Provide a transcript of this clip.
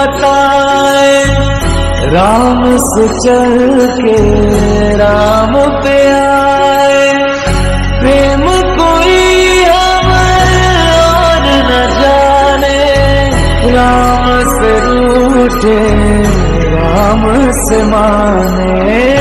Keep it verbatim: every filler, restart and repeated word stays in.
बताए राम से चल के राम पे आए। प्रेम कोई हमें और न जाने, राम से रूठे राम से माने।